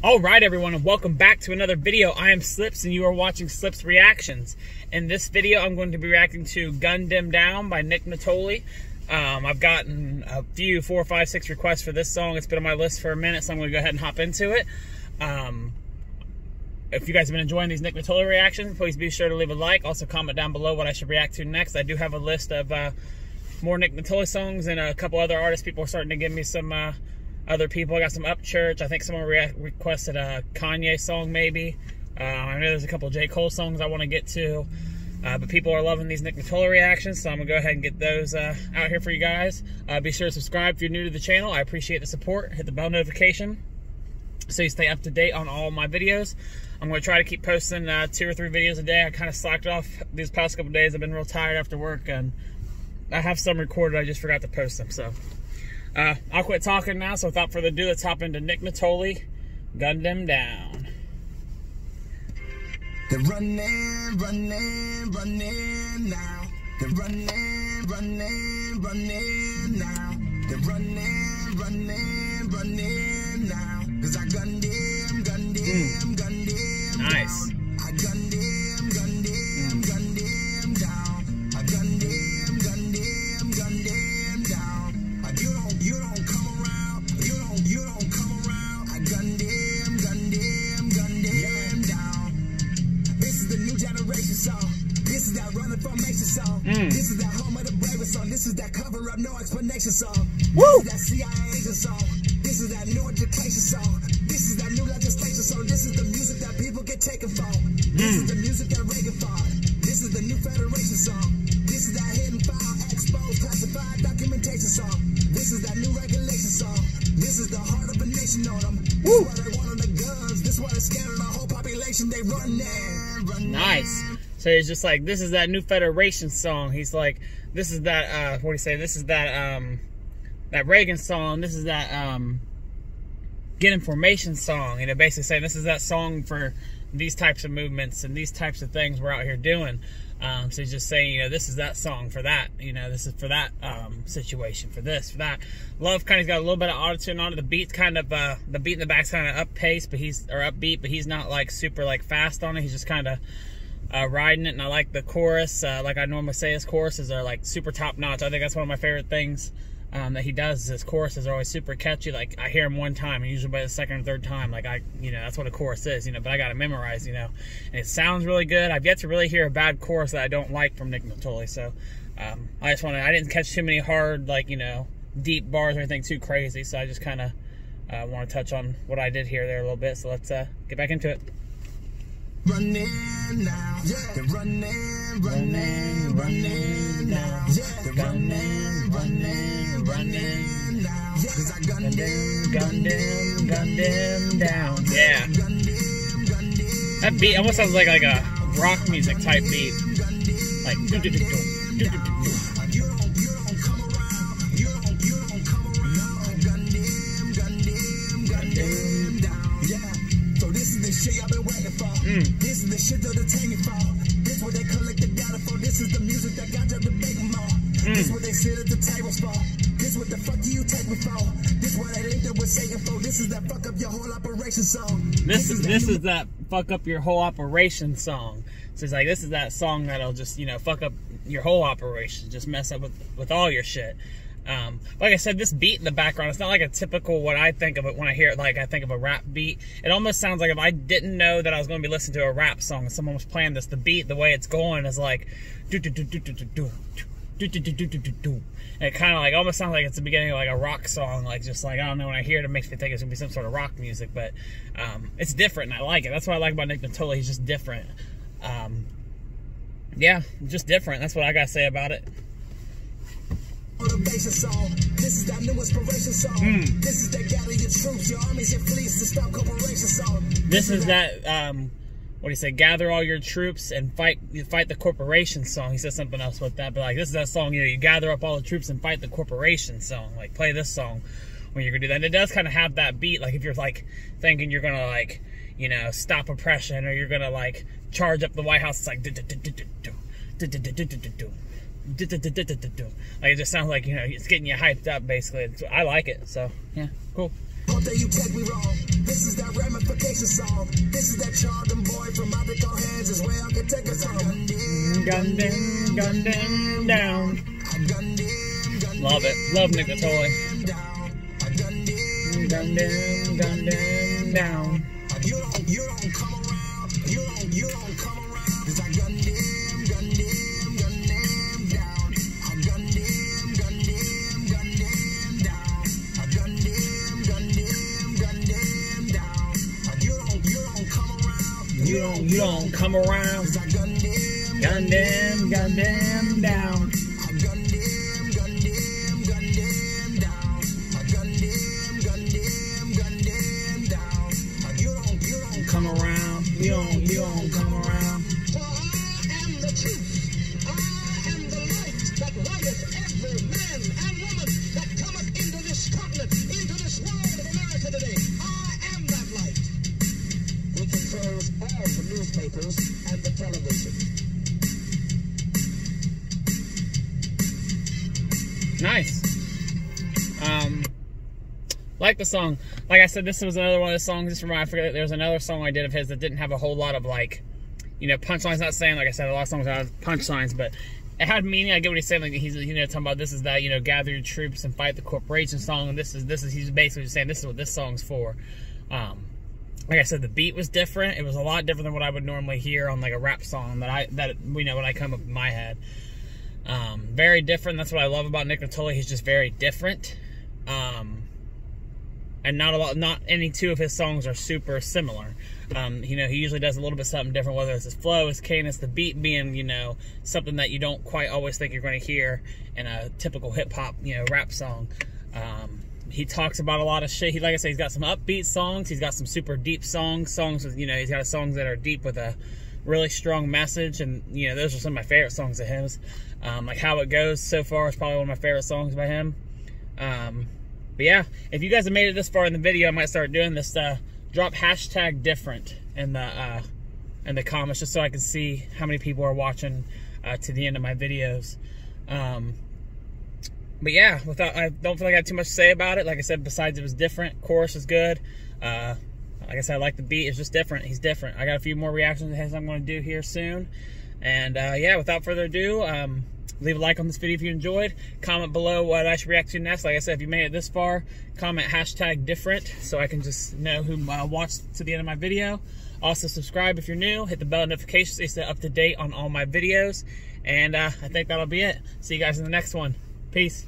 All right, everyone, and welcome back to another video. I am Slips, and you are watching Slips Reactions. In this video, I'm going to be reacting to Gun Dem Down by Nick Nittoli. I've gotten a few, 4, 5, 6 requests for this song. It's been on my list for a minute, so I'm going to go ahead and hop into it. If you guys have been enjoying these Nick Nittoli reactions, please be sure to leave a like. Also, comment down below what I should react to next. I do have a list of more Nick Nittoli songs and a couple other artists. People are starting to give me some... other people. I got some Up Church. I think someone requested a Kanye song, maybe. I know there's a couple J. Cole songs I want to get to. But people are loving these Nick Nittoli reactions, so I'm going to go ahead and get those out here for you guys. Be sure to subscribe if you're new to the channel. I appreciate the support. Hit the bell notification so you stay up to date on all my videos. I'm going to try to keep posting 2 or 3 videos a day. I kind of slacked off these past couple days. I've been real tired after work, and I have some recorded. I just forgot to post them, so... I'll quit talking now, so without further ado, let's hop into Nick Nittoli, Gun Dem Down. They're running now. They're running now. They're running now. Cause I gun them nice. Down. I gun them down. I gun them down. You don't come around, you don't come around. I gun them down. This is the new generation song. This is that running formation song. This is that home of the bravest song. This is that cover up, no explanation song. Woo! This is that CIA agent song. This is that new education song. This is that new legislation song. This is the music that people get taken for. This is the music that Reagan fought. This is the new Federation song. This is that hidden file, exposed, classified documentation song. This is that new regulation song. This is the heart of a nation on them. Woo. This is why they want on the guns. This is why they're scattering our whole population. They run there. Nice. So he's just like, this is that new Federation song. He's like, this is that, what do you say? This is that, that Reagan song. This is that, Get Information song. You know, basically saying this is that song for these types of movements and these types of things we're out here doing. So he's just saying, you know, this is that song for that, you know, this is for that situation, for this, for that. Love kind of got a little bit of autotune on it. The beat's kind of, the beat in the back's kind of up-paced, but he's, or upbeat, but he's not like super like fast on it. He's just kind of riding it. And I like the chorus, like I normally say, his choruses are like super top-notch. I think that's one of my favorite things that he does, is his choruses are always super catchy. Like I hear him one time, and usually by the second or third time, like you know, that's what a chorus is, you know, but I gotta memorize, you know, and it sounds really good. I've yet to really hear a bad chorus that I don't like from Nick Nittoli, so I just wanna, I didn't catch too many hard, like, you know, deep bars or anything too crazy, so I just kinda wanna touch on what I did hear there a little bit, so let's get back into it. Running now, yeah. They're running now, yeah. They're running now, yeah. Cause I gun them down, yeah. That beat almost sounds like a rock music type beat, like do do do do do do. This is the shit that they're taking for. This is where they collect the data for. This is the music that got them to make them all. This is where they sit at the tables for. This is what the fuck do you take me for? This is what they linked up with Satan for. This is that fuck up your whole operation song. This is that fuck up your whole operation song. So it's like, this is that song that'll just, you know, fuck up your whole operation. Just mess up with all your shit. Like I said, this beat in the background, it's not like a typical, what I think of it when I hear it, like I think of a rap beat. It almost sounds like if I didn't know that I was going to be listening to a rap song and someone was playing this, the beat, the way it's going is like, do do do do do do do do do do do do. And it kind of like, almost sounds like it's the beginning of like a rock song, like just like, I don't know, when I hear it, it makes me think it's going to be some sort of rock music, but it's different and I like it. That's what I like about Nick Nittoli, he's just different. Yeah, just different, that's what I got to say about it. Motivation song. This is that new inspiration song. This is that gather your troops, your armies, your fleets to stop corporation song. This is that what do you say? Gather all your troops and fight the corporation song. He said something else with that, but like this is that song. You know, you gather up all the troops and fight the corporation song. Like play this song when you're gonna do that. And it does kind of have that beat. Like if you're like thinking you're gonna like, you know, stop oppression or you're gonna like charge up the White House. It's like do do do do do do do do do do. Like it just sounds like, you know, it's getting you hyped up basically. I like it, so yeah, cool. This is that song. This is that Charlton boy from my big old hands is where I can take us home. Gun Dem Down. Love it. Love Nick Nittoli. Gun Dem Down. You don't come around. You don't come around. Cause I gun them, gun them, gun them down. I gun them, gun them, gun them down. I gun them, gun them, gun them down. You don't come around. You don't come around. Cause I gun them, gun them, gun them down. I gun them, gun them, gun them down. I gun them, gun them, gun them down. You don't come around. You don't come around. For I am the truth. I am the light that lighteth every man and woman that cometh into this continent, into this world of America today. I am that light. Who controls all the newspapers and the television. Nice. Like the song. Like I said, this was another one of the songs. Just remember, I forget that there was another song I did of his that didn't have a whole lot of, like, you know, punchlines. Not saying, like I said, a lot of songs have punchlines, but it had meaning. I get what he's saying. Like, he's, you know, talking about this is that, you know, gather your troops and fight the corporation song. And this is, he's basically just saying this is what this song's for. Like I said, the beat was different. It was a lot different than what I would normally hear on, like, a rap song that you know, when I come up in my head. Very different. That's what I love about Nick Nittoli. He's just very different. And not any two of his songs are super similar. You know, he usually does a little bit something different, whether it's his flow, his cadence, the beat being, you know, something that you don't quite always think you're going to hear in a typical hip-hop, you know, rap song. He talks about a lot of shit. He, like I said, he's got some upbeat songs. He's got some super deep songs with, you know, he's got songs that are deep with a really strong message. And, you know, those are some of my favorite songs of his. Like How It Goes so far is probably one of my favorite songs by him. But yeah, if you guys have made it this far in the video, I might start doing this. Drop hashtag different in the comments just so I can see how many people are watching to the end of my videos. But yeah, I don't feel like I have too much to say about it. Like I said, besides it was different, chorus is good. Like I said, I like the beat. It's just different. He's different. I got a few more reactions to his I'm going to do here soon. And yeah, without further ado, leave a like on this video if you enjoyed. Comment below what I should react to next. Like I said, if you made it this far, comment hashtag different so I can just know who watched to the end of my video. Also, subscribe if you're new. Hit the bell notification so you stay up to date on all my videos. And I think that'll be it. See you guys in the next one. Peace.